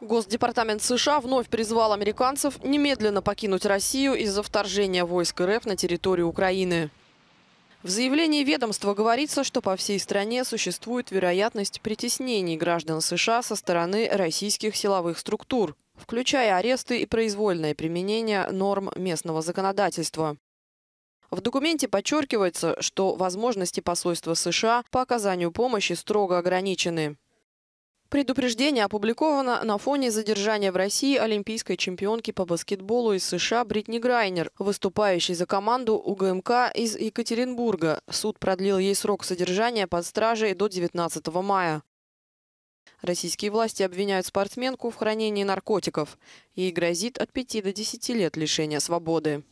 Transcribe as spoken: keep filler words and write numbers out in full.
Госдепартамент США вновь призвал американцев немедленно покинуть Россию из-за вторжения войск РФ на территорию Украины. В заявлении ведомства говорится, что по всей стране существует вероятность притеснений граждан США со стороны российских силовых структур, включая аресты и произвольное применение норм местного законодательства. В документе подчеркивается, что возможности посольства США по оказанию помощи строго ограничены. Предупреждение опубликовано на фоне задержания в России олимпийской чемпионки по баскетболу из США Бритни Грайнер, выступающей за команду У Г М К из Екатеринбурга. Суд продлил ей срок содержания под стражей до девятнадцатого мая. Российские власти обвиняют спортсменку в хранении наркотиков. Ей грозит от пяти до десяти лет лишения свободы.